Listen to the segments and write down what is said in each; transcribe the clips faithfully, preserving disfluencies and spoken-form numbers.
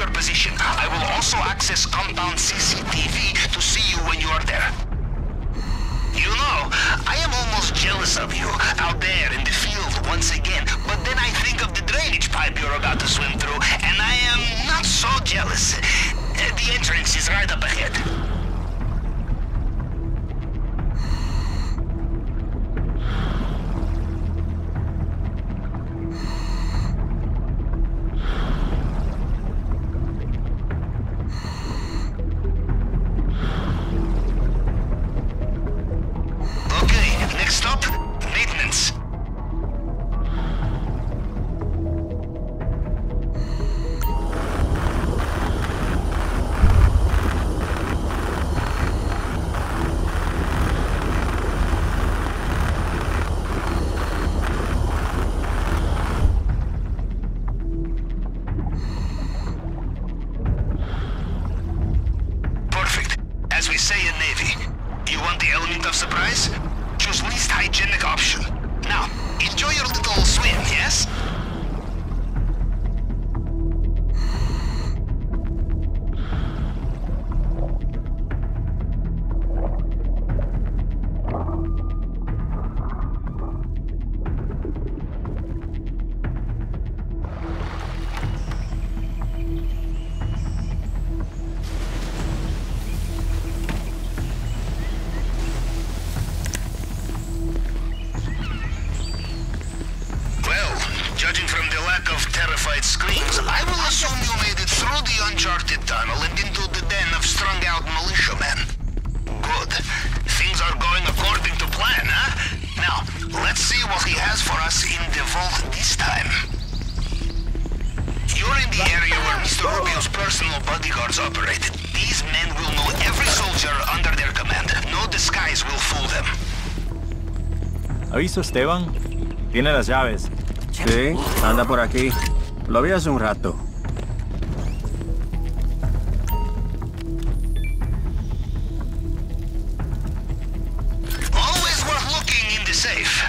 your position. I will also access compound C C T V to see you when you are there. You know, I am almost jealous of you out there in the field once again, but then I think of the drainage pipe you're about to swim through, and I am not so jealous. The entrance is right up ahead. ¿Aviso, Esteban? Tiene las llaves. Sí, anda por aquí. Lo vi hace un rato. Always worth looking in the safe.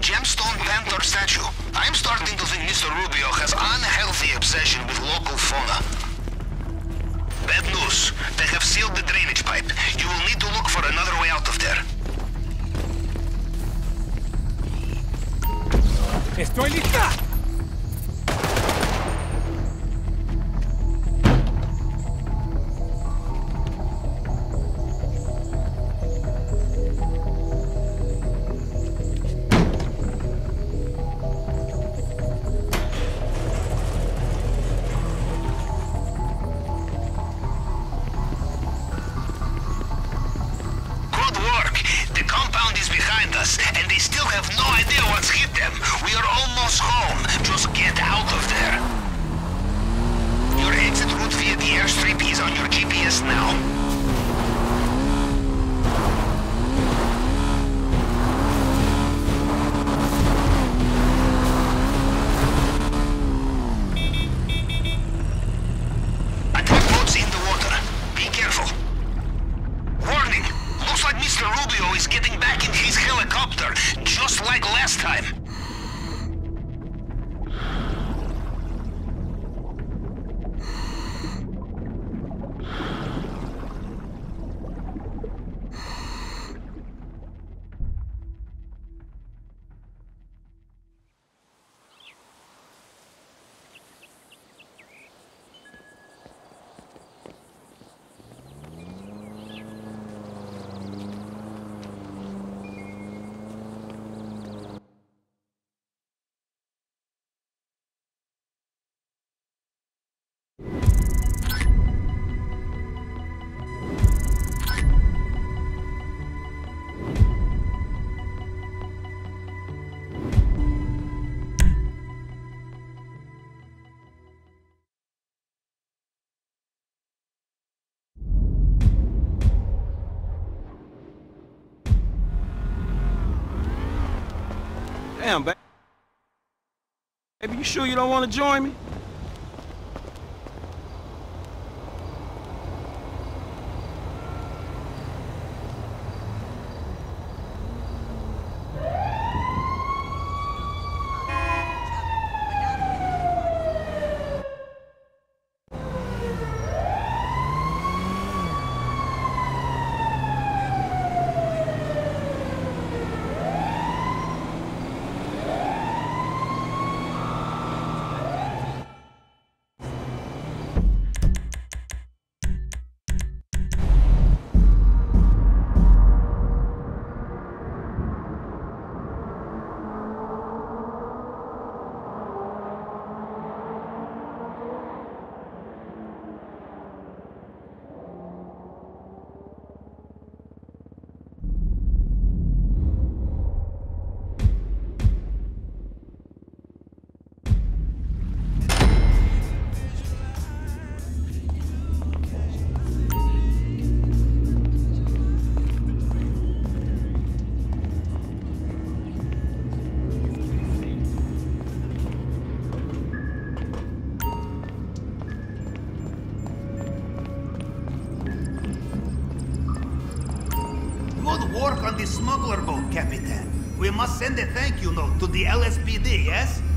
Gemstone Panther Statue. I'm starting to think Mister Rubio has unhealthy obsession with local fauna. Bad news. They have sealed the drainage pipe. You will need to look for another way out of there. Estoy lista. us, and they still have no idea what's hit them. We are almost home. Just get out of there. Your exit route via the airstrip is on your G P S now. Mister Rubio is getting back in his helicopter, just like last time. Damn, baby. Baby, you sure you don't want to join me? Smuggler boat, Capitan. We must send a thank you note to the L S P D, yes?